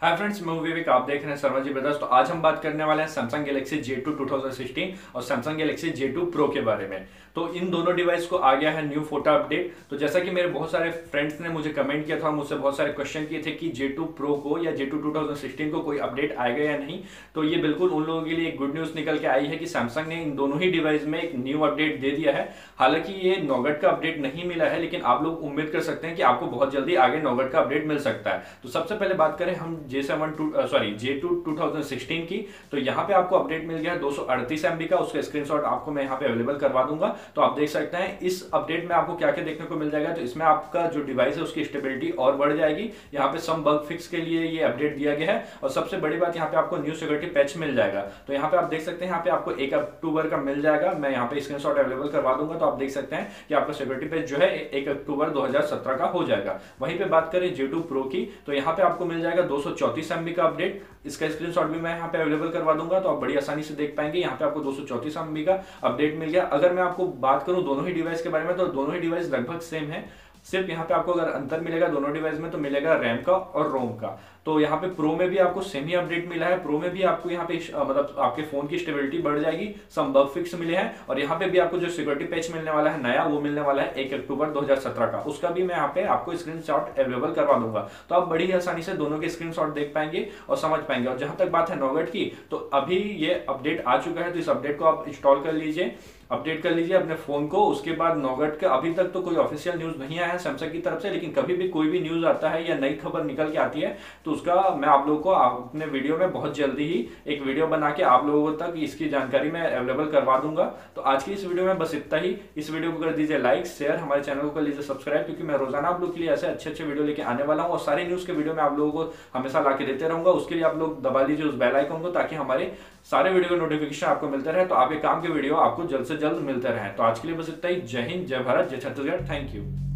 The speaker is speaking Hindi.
हाय फ्रेंड्स, मैं विवेक, आप देख रहे हैं शर्माजी ब्रदर्स। तो आज हम बात करने वाले हैं सैमसंग गैलेक्सी J2 2016 और सैमसंग गैलेक्सी J2 Pro के बारे में। तो इन दोनों डिवाइस को आ गया है न्यू फोटा अपडेट। तो जैसा कि मेरे बहुत सारे फ्रेंड्स ने मुझे कमेंट किया था, मुझसे बहुत सारे क्वेश्चन किए थे कि J2 Pro को या J2 2016 को कोई अपडेट आएगा या नहीं। तो ये बिल्कुल उन लोगों के लिए गुड न्यूज़ निकल के आई है कि सैमसंग ने इन दोनों ही डिवाइस में एक न्यू अपडेट दे दिया है। हालांकि ये नॉगट का अपडेट नहीं मिला है, लेकिन आप लोग उम्मीद कर सकते हैं कि आपको बहुत जल्दी आगे नॉगट का अपडेट मिल सकता है। तो सबसे पहले बात करें हम J2 2016 की। तो यहाँ पे आपको अपडेट मिल गया है 238 MB का। उसका स्क्रीनशॉट आपको मैं यहाँ पे अवेलेबल करवा दूंगा। तो आप देख सकते हैं इस अपडेट में आपको क्या-क्या देखने को मिल जाएगा। तो इसमें आपका जो डिवाइस है उसकी स्टेबिलिटी और बढ़ जाएगी। यहाँ पे सम बग फिक्स के लिए ये अपडेट दिया गया है। और सबसे बड़ी बात, यहाँ पे आपको न्यू सिक्योरिटी पैच मिल जाएगा। तो यहाँ पे आप देख सकते हैं, यहाँ पे आपको 1 अक्टूबर का मिल जाएगा। मैं यहाँ पे स्क्रीनशॉट अवेलेबल करवा दूंगा। तो आप देख सकते हैं कि आपका सिक्योरिटी पैच जो है 1 अक्टूबर 2017 का हो जाएगा। वहीं पे बात करें J2 Pro की, तो यहाँ पे आपको मिल जाएगा 234 MB का अपडेट। इसका स्क्रीनशॉट भी मैं यहाँ पे अवेलेबल करवा दूंगा। तो आप बड़ी आसानी से देख पाएंगे, यहाँ पे आपको 234 MB का अपडेट मिल गया। अगर मैं आपको बात करूँ दोनों ही डिवाइस के बारे में, तो दोनों ही डिवाइस लगभग सेम है। सिर्फ यहाँ पे आपको अगर अंतर मिलेगा दोनों डिवाइस में, तो मिलेगा रैम का और रोम का। तो यहाँ पे प्रो में भी आपको सेम ही अपडेट मिला है। प्रो में भी आपको यहाँ पे मतलब आपके फोन की स्टेबिलिटी बढ़ जाएगी, सम बग फिक्स मिले हैं। और यहाँ पे भी आपको जो सिक्योरिटी पैच मिलने वाला है नया, वो मिलने वाला है 1 अक्टूबर 2017 का। उसका भी मैं यहाँ पे आपको स्क्रीनशॉट अवेलेबल करवा दूंगा। तो आप बड़ी आसानी से दोनों के स्क्रीनशॉट देख पाएंगे और समझ पाएंगे। और जहाँ तक बात है नॉगट की, तो अभी ये अपडेट आ चुका है। तो इस अपडेट को आप इंस्टॉल कर लीजिए, अपडेट कर लीजिए अपने फोन को। उसके बाद नॉगट का अभी तक तो कोई ऑफिशियल न्यूज नहीं आया है सैमसंग की तरफ से, लेकिन कभी भी कोई भी न्यूज आता है या नई खबर निकल के आती है, तो उसका मैं आप लोगों को अपने वीडियो में बहुत जल्दी ही एक वीडियो बना के आप लोगों तक इसकी जानकारी मैं अवेलेबल करवा दूंगा। तो आज की इस वीडियो में बस इतना ही। इस वीडियो को कर दीजिए लाइक, शेयर, हमारे चैनल को कर लीजिए सब्सक्राइब, क्योंकि मैं रोजाना आप लोग के लिए ऐसे अच्छे अच्छे वीडियो लेके आने वाला हूँ। और सारे न्यूज के वीडियो मैं आप लोगों को हमेशा ला के देते रहूंगा। उसके लिए आप लोग दबा दीजिए उस बेल आइकन को, ताकि हमारे सारे वीडियो का नोटिफिकेशन आपको मिलता रहे। तो आपके काम के वीडियो आपको जल्द से जल्द मिलते रहे। तो आज के लिए बस इतना ही। जय हिंद, जय भारत, जय छत्तीसगढ़। Thank you.